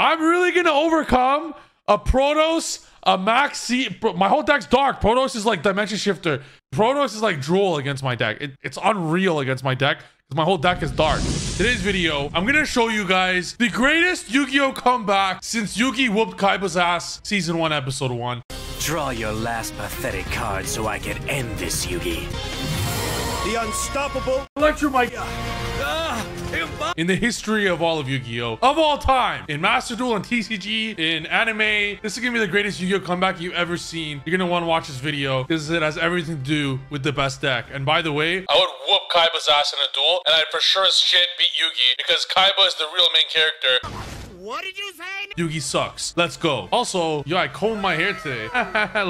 I'm really going to overcome a Protos, a Maxi. My whole deck's dark. Protos is like Dimension Shifter. Protos is like Drool against my deck. It's unreal against my deck because my whole deck is dark. Today's video, I'm going to show you guys the greatest Yu-Gi-Oh comeback since Yugi whooped Kaiba's ass Season 1, Episode 1. Draw your last pathetic card so I can end this, Yugi. The unstoppable Electromite. In the history of all of Yu-Gi-Oh! Of all time! In Master Duel, and TCG, in anime, this is gonna be the greatest Yu-Gi-Oh! Comeback you've ever seen. You're gonna wanna watch this video because it has everything to do with the best deck. And by the way, I would whoop Kaiba's ass in a duel, and I'd for sure as shit beat Yugi because Kaiba is the real main character. What did you say? Yugi sucks. Let's go. Also, yo, I combed my hair today.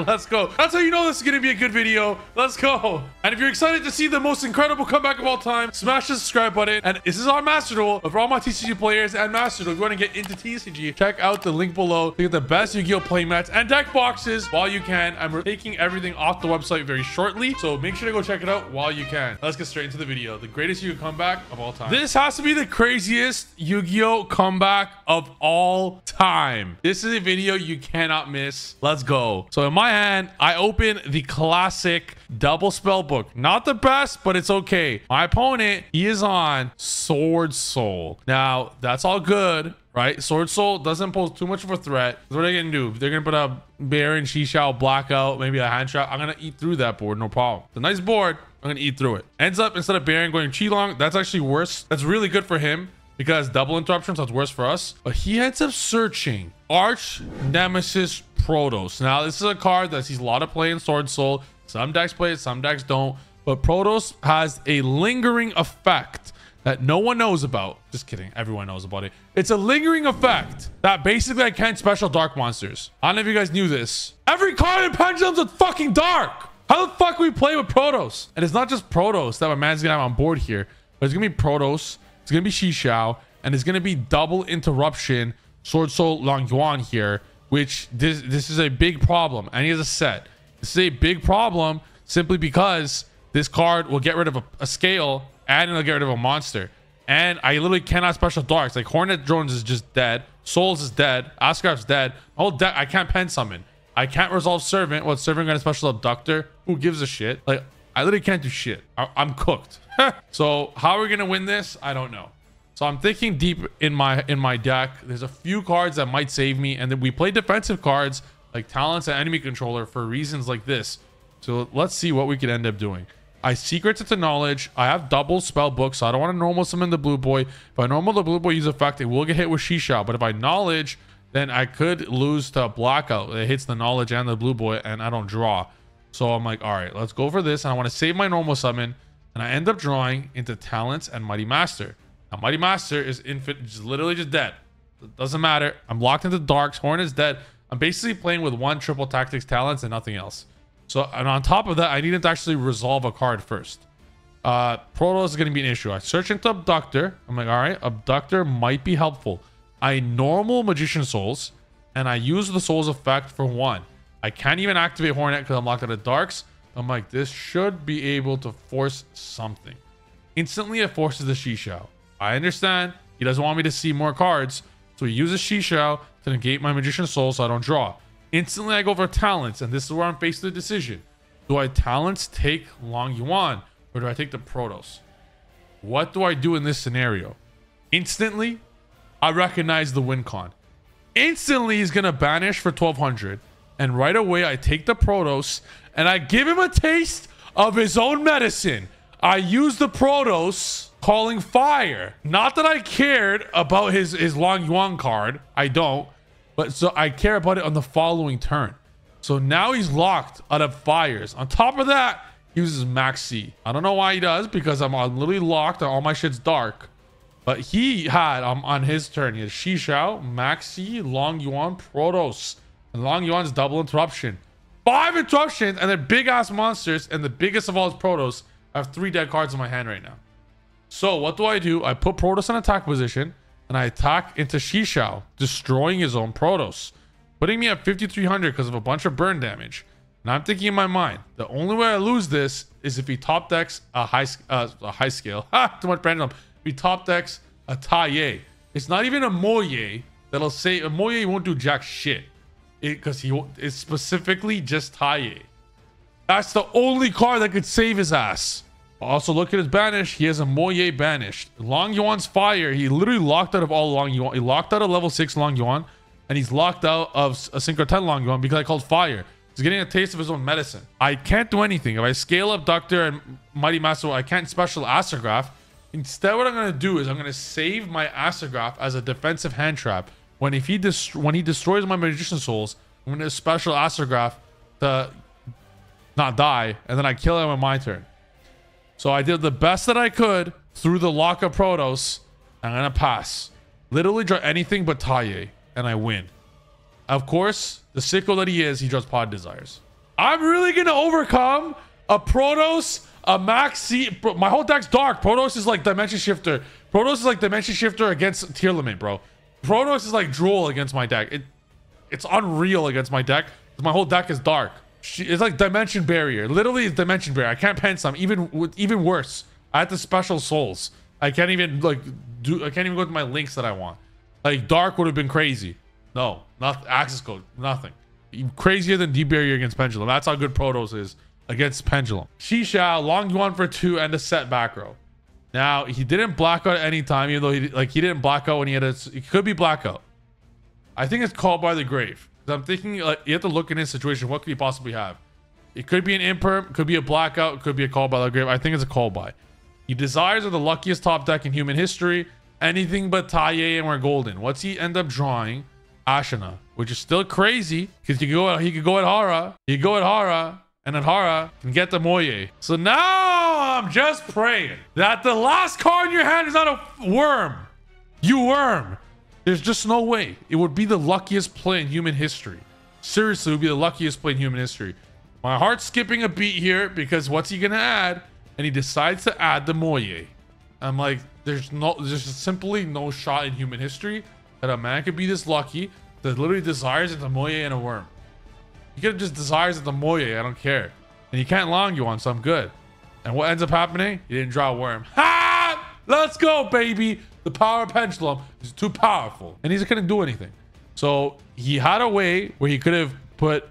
Let's go. That's how you know this is going to be a good video. Let's go. And if you're excited to see the most incredible comeback of all time, smash the subscribe button. And this is our Master Duel. But for all my TCG players and Master Duel, if you want to get into TCG, check out the link below to get the best Yu-Gi-Oh! Playmats and deck boxes while you can. I'm taking everything off the website very shortly, so make sure to go check it out while you can. Let's get straight into the video. The greatest Yu-Gi-Oh! Comeback of all time. This has to be the craziest Yu-Gi-Oh! Comeback of all time. This is a video you cannot miss. Let's go. So in my hand, I open the classic double spell book. Not the best, but it's okay. My opponent, he is on Sword Soul. Now, that's all good, right? Sword Soul doesn't pose too much of a threat. What are they gonna do? They're gonna put a Baron, Shishao, Blackout, maybe a hand trap. I'm gonna eat through that board, no problem. It's a nice board. I'm gonna eat through it. Ends up, instead of Baron going Qilong, that's actually worse. That's really good for him, because double interruptions, that's worse for us. But he ends up searching Arch Nemesis Protos. Now, this is a card that sees a lot of play in Sword Soul. Some decks play it, some decks don't. But Protos has a lingering effect that no one knows about. Just kidding, everyone knows about it. It's a lingering effect that basically I can't special dark monsters. I don't know if you guys knew this. Every card in Pendulum's a fucking dark. How the fuck we play with Protos? And it's not just Protos that my man's gonna have on board here, but it's gonna be Protos. It's going to be Chixiao, and it's going to be double interruption Sword Soul Long Yuan here, which this is a big problem. And he has a set. This is a big problem simply because this card will get rid of a scale, and it'll get rid of a monster. And I literally cannot special darks. Like, Hornet Drones is just dead. Souls is dead. Astrograph's dead. My whole deck, I can't pen summon. I can't resolve Servant. What's Servant going to special Abductor? Who gives a shit? Like, I literally can't do shit. I'm cooked. So how are we gonna win this? I don't know. So I'm thinking deep in my deck. There's a few cards that might save me, and then we play defensive cards like Talents and Enemy Controller for reasons like this. So let's see what we could end up doing. I Secrets into Knowledge. I have double spell book, so I don't want to normal summon the blue boy. If I normal the blue boy use effect, it will get hit with Shisha. But if I knowledge, then I could lose to Blackout. It hits the knowledge and the blue boy, and I don't draw. So I'm like, all right, let's go for this. And I want to save my normal summon. And I end up drawing into Talents and Mighty Master. Now, Mighty Master is infinite, just literally just dead. It doesn't matter. I'm locked into Darks. Horn is dead. I'm basically playing with one Triple Tactics Talents and nothing else. So, and on top of that, I needed to actually resolve a card first. Protos is going to be an issue. I search into Abductor. I'm like, all right, Abductor might be helpful. I normal Magician Souls, and I use the Souls effect for one. I can't even activate Hornet because I'm locked out of Darks. I'm like, this should be able to force something. Instantly, it forces the Shishao. I understand. He doesn't want me to see more cards. So he uses Shishao to negate my Magician Soul so I don't draw. Instantly, I go for Talents. And this is where I'm faced with the decision. Do I Talents take Long Yuan? Or do I take the Protos? What do I do in this scenario? Instantly, I recognize the win con. Instantly, he's going to banish for 1200. And right away, I take the Protos and I give him a taste of his own medicine. I use the Protos, calling fire. Not that I cared about his Long Yuan card. I don't. But so I care about it on the following turn. So now he's locked out of fires. On top of that, he uses Maxi. I don't know why he does, because I'm literally locked and all my shit's dark. But he had, on his turn, he had Shishao, Maxi, Long Yuan, Protos. And Long Yuan's double interruption. 5 interruptions, and they're big-ass monsters, and the biggest of all is Protos. I have 3 dead cards in my hand right now. So, what do? I put Protos in attack position, and I attack into Shishao, destroying his own Protos. Putting me at 5,300 because of a bunch of burn damage. And I'm thinking in my mind, the only way I lose this is if he top decks a high scale. Ha! Too much Pendulum. If he top decks a Taiyi. It's not even a Mo Ye. that'll say Mo Ye won't do jack shit, because he is specifically just Taiyi. That's the only card that could save his ass. Also, look at his banish. He has a Mo Ye banished. Long Yuan's fire. He literally locked out of all Long Yuan. He locked out of level 6 Long Yuan, and he's locked out of a Synchro 10 Long Yuan because I called fire. He's getting a taste of his own medicine. I can't do anything. If I scale up Abductor and Mighty Master, I can't special Astrograph. Instead, what I'm going to do is I'm going to save my Astrograph as a defensive hand trap. When he destroys my Magician Souls, I'm going to special Astrograph to not die, and then I kill him on my turn. So I did the best that I could through the lock of Protos. I'm going to pass. Literally draw anything but Taiyi, and I win. Of course, the sicko that he is, he draws Pod Desires. I'm really going to overcome a Protos, a Maxi. Bro, my whole deck's dark. Protos is like Dimension Shifter. Protos is like Dimension Shifter against Tier Limit, bro. Protos is like Drool against my deck. It's unreal against my deck. My whole deck is dark. It's like Dimension Barrier. Literally, it's Dimension Barrier. I can't pen some. Even worse, I have to special souls. I can't even I can't even go to my links that I want. Like dark would have been crazy. No, not access code. Nothing. Even crazier than D Barrier against Pendulum. That's how good Protos is against Pendulum. Shishao, Long Yuan for 2 and a set back row. Now he didn't blackout at any time, even though he didn't blackout when he had a. It could be blackout. I think it's Called by the Grave. I'm thinking like you have to look in his situation. What could he possibly have? It could be an Imperm, could be a Blackout, it could be a Call by the Grave. I think it's a Call by. He desires are the luckiest top deck in human history. Anything but Taiyi, and we're golden. What's he end up drawing? Ashuna, which is still crazy because he could go at Hara. He could go at Hara, and at Hara can get the Mo Ye. So now I'm just praying that the last card in your hand is not a worm. You worm. There's just no way. It would be the luckiest play in human history. Seriously, it would be the luckiest play in human history. My heart's skipping a beat here because what's he gonna add? And he decides to add the Mo Ye. I'm like, there's simply no shot in human history that a man could be this lucky that literally desires the Mo Ye and a worm. He could have just desires the Mo Ye. I don't care. And he can't Long Yuan, so I'm good. And what ends up happening? He didn't draw a worm. Ha! Let's go, baby. The power of Pendulum is too powerful, and he couldn't do anything. So he had a way where he could have put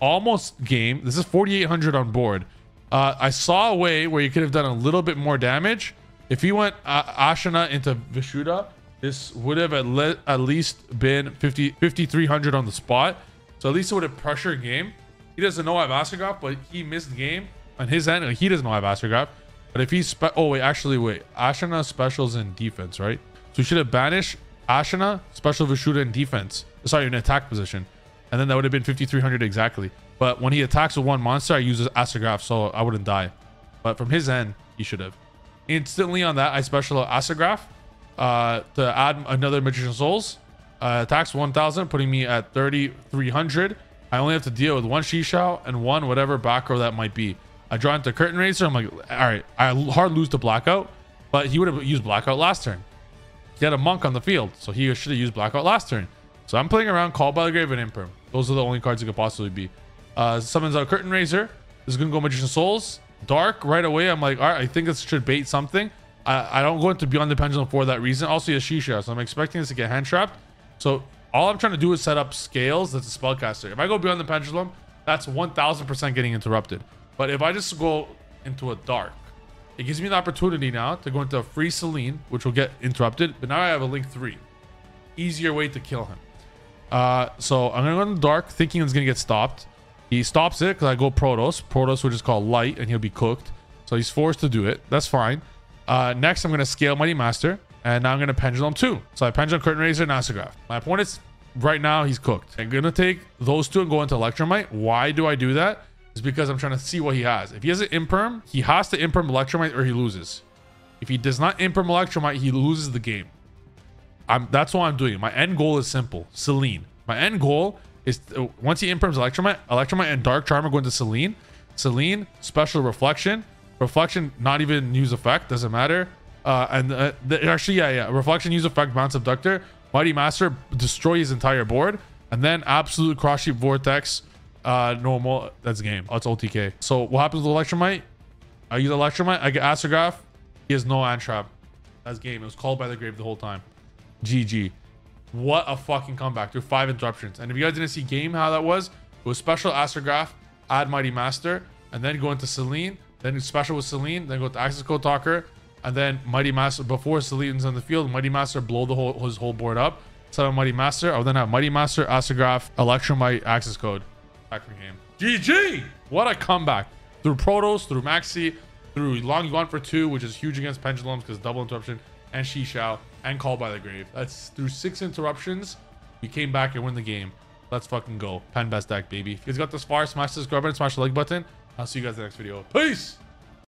almost game. This is 4,800 on board. I saw a way where he could have done a little bit more damage. If he went Ashuna into Vishuddha, this would have at least been 5,300 on the spot. So at least it would have pressured game. He doesn't know I have Astrograph, but he missed game on his end. He doesn't know I have Astrograph. But if he's wait, Ashuna specials in defense, right? So he should have banished Ashuna, special Vishuddha in defense. Sorry, in attack position. And then that would have been 5,300 exactly. But when he attacks with one monster, I use Astrograph, so I wouldn't die. But from his end, he should have. Instantly on that, I special Astrograph to add another Magician Souls. Attacks 1,000, putting me at 3,300. I only have to deal with one Shishao and one whatever back row that might be. I draw into Curtain Raiser. I'm like, all right, I hard lose to Blackout, but he would have used Blackout last turn. He had a Monk on the field, so he should have used Blackout last turn. So I'm playing around Call by the Grave and Imperm. Those are the only cards it could possibly be. Summons out Curtain Raiser. This is going to go Magician Souls. Dark right away. I'm like, all right, I think this should bait something. I don't go into Beyond the Pendulum for that reason. Also, he has Shisha, so I'm expecting this to get hand trapped. So all I'm trying to do is set up scales. That's a Spellcaster. If I go Beyond the Pendulum, that's 1,000% getting interrupted. But if I just go into a dark, it gives me the opportunity now to go into a free Celine, which will get interrupted. But now I have a link 3. Easier way to kill him. So I'm going to go into dark, thinking it's going to get stopped. He stops it because I go Protos. Protos, which is called Light, and he'll be cooked. So he's forced to do it. That's fine. Next, I'm going to scale Mighty Master. And now I'm going to Pendulum 2. So I Pendulum, Curtain Raiser, and Astrograph. My opponent's right now, he's cooked. I'm going to take those two and go into Electromite. Why do I do that? Is because I'm trying to see what he has. If he has an Imperm, he has to Imperm Electromite or he loses. If he does not Imperm Electromite, he loses the game. That's why I'm doing it. My end goal is simple. Selene. My end goal is once he Imperms Electromite and Dark Charmer go into Selene. Selene, special Reflection. Reflection, not even use effect. Doesn't matter. Reflection, use effect, bounce Abductor. Mighty Master, destroy his entire board. And then absolute cross-shape Vortex. Normal, that's game. That's OTK. So what happens with Electromite? I use Electromite, I get Astrograph. He has no hand trap. That's game. It was Called by the Grave the whole time. GG. What a fucking comeback through 5 interruptions. And if you guys didn't see game how that was, it was special Astrograph, add Mighty Master, and then go into Selene, then special with Selene, then go to Access Code Talker, and then Mighty Master before Selene's on the field. Mighty Master blow the whole his whole board up. Set up Mighty Master. I would then have Mighty Master, Astrograph, Electromite, Access Code. Back from game. GG! What a comeback. Through Protos, through Maxi, through Long Yuan for 2, which is huge against Pendulums because double interruption, and Shishao, and Call by the Grave. That's through 6 interruptions. We came back and win the game. Let's fucking go. Pen best deck, baby. If you guys got this far, smash the subscribe button, smash the like button. I'll see you guys in the next video. Peace!